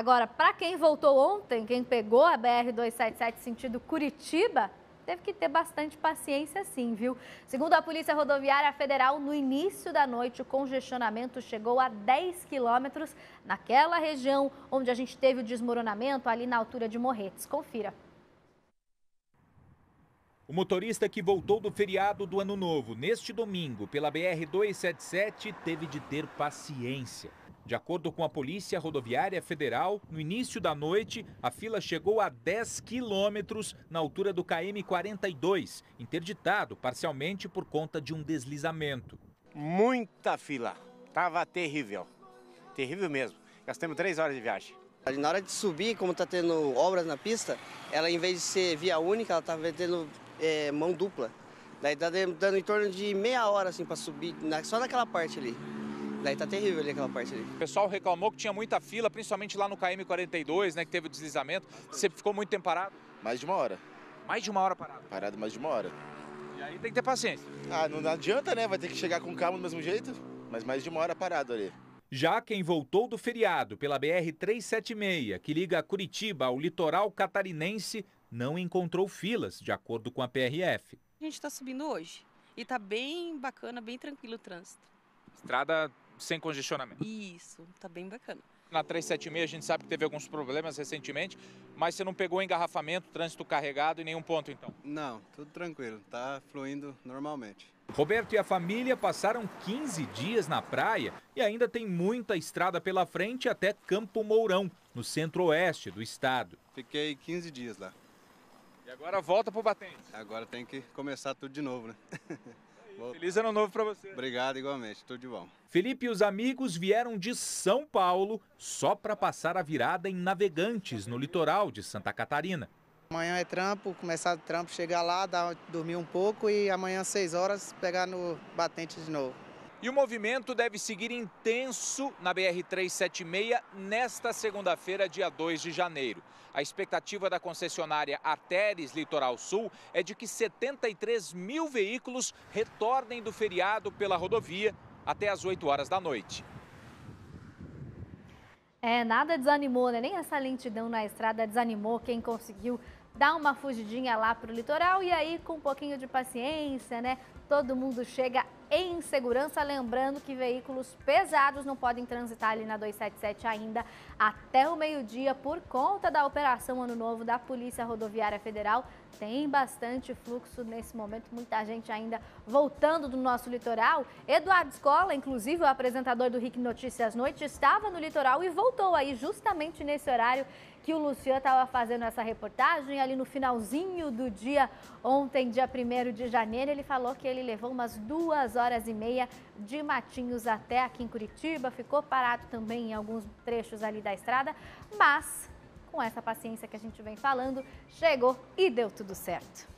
Agora, para quem voltou ontem, quem pegou a BR-277 sentido Curitiba, teve que ter bastante paciência sim, viu? Segundo a Polícia Rodoviária Federal, no início da noite o congestionamento chegou a 10 quilômetros naquela região onde a gente teve o desmoronamento, ali na altura de Morretes. Confira. O motorista que voltou do feriado do Ano Novo neste domingo pela BR-277 teve de ter paciência. De acordo com a Polícia Rodoviária Federal, no início da noite, a fila chegou a 10 quilômetros na altura do KM 42, interditado parcialmente por conta de um deslizamento. Muita fila, estava terrível, terrível mesmo. Gastamos 3 horas de viagem. Na hora de subir, como está tendo obras na pista, ela em vez de ser via única, ela estava tendo mão dupla. Daí está dando em torno de meia hora assim, para subir, só naquela parte ali. Daí tá terrível ali aquela parte ali. O pessoal reclamou que tinha muita fila, principalmente lá no KM 42, né, que teve o deslizamento. Você ficou muito tempo parado? Mais de uma hora. Mais de uma hora parado? Parado mais de uma hora. E aí tem que ter paciência. Ah, não adianta, né? Vai ter que chegar com calma do mesmo jeito, mas mais de uma hora parado ali. Já quem voltou do feriado pela BR-376, que liga Curitiba ao litoral catarinense, não encontrou filas, de acordo com a PRF. A gente tá subindo hoje e tá bem bacana, bem tranquilo o trânsito. Estrada sem congestionamento. Isso, tá bem bacana. Na 376 a gente sabe que teve alguns problemas recentemente, mas você não pegou engarrafamento, trânsito carregado em nenhum ponto então? Não, tudo tranquilo, tá fluindo normalmente. Roberto e a família passaram 15 dias na praia e ainda tem muita estrada pela frente até Campo Mourão, no centro-oeste do estado. Fiquei 15 dias lá. E agora volta pro Batente. Agora tem que começar tudo de novo, né? Feliz Ano Novo para você. Obrigado, igualmente. Tudo de bom. Felipe e os amigos vieram de São Paulo só para passar a virada em Navegantes, no litoral de Santa Catarina. Amanhã é trampo, começar o trampo, chegar lá, dormir um pouco e amanhã às 6 horas pegar no Batente de novo. E o movimento deve seguir intenso na BR-376 nesta segunda-feira, dia 2 de janeiro. A expectativa da concessionária Arteris Litoral Sul é de que 73 mil veículos retornem do feriado pela rodovia até às 8 horas da noite. Nada desanimou, né? Nem essa lentidão na estrada desanimou quem conseguiu dar uma fugidinha lá para o litoral e aí com um pouquinho de paciência, né? Todo mundo chega em segurança, lembrando que veículos pesados não podem transitar ali na 277 ainda até o meio-dia por conta da Operação Ano Novo da Polícia Rodoviária Federal. Tem bastante fluxo nesse momento, muita gente ainda voltando do nosso litoral. Eduardo Escola, inclusive o apresentador do RIC Notícias Noite, estava no litoral e voltou aí justamente nesse horário que o Luciano estava fazendo essa reportagem ali no finalzinho do dia ontem, dia 1º de janeiro. Ele falou que ele levou umas 2 horas e meia de Matinhos até aqui em Curitiba, ficou parado também em alguns trechos ali da estrada, mas com essa paciência que a gente vem falando, chegou e deu tudo certo.